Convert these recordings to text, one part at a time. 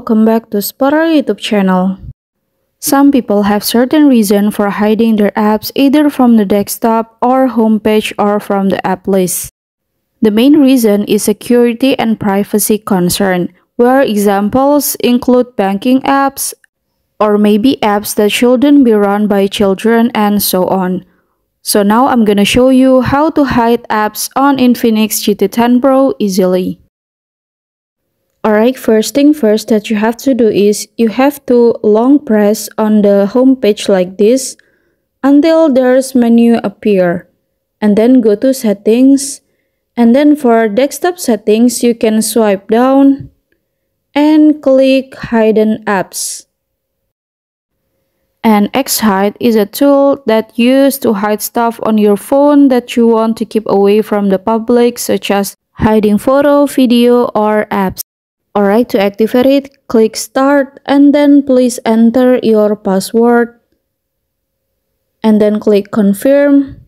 welcome back to Spotarya YouTube channel. Some people have certain reason for hiding their apps either from the desktop or homepage or from the app list. The main reason is security and privacy concern, where examples include banking apps or maybe apps that shouldn't be run by children and so on. So now I'm gonna show you how to hide apps on Infinix GT10 Pro easily. Alright, first thing first that you have to do is you have to long press on the home page like this until there's menu appear, and then go to settings, and then for desktop settings you can swipe down and click hidden apps. And X-Hide is a tool that used to hide stuff on your phone that you want to keep away from the public, such as hiding photo, video, or apps. Alright, to activate it, click start and then please enter your password and then click confirm,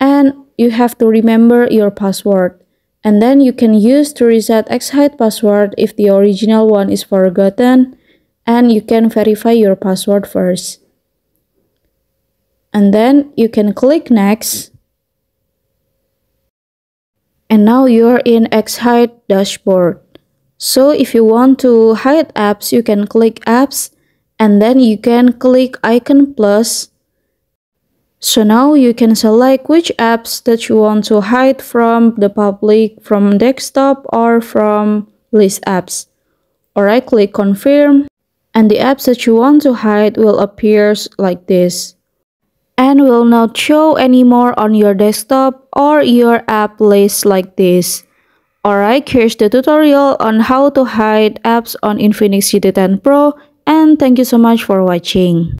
and you have to remember your password, and then you can use to reset X-Hide password if the original one is forgotten, and you can verify your password first. And then you can click next, and now you're in X-Hide dashboard. So if you want to hide apps, you can click apps and then you can click icon plus. So now you can select which apps that you want to hide from the public, from desktop or from list apps. Alright, click confirm and the apps that you want to hide will appear like this and will not show anymore on your desktop or your app list like this. Alright, here's the tutorial on how to hide apps on Infinix GT10 Pro, and thank you so much for watching.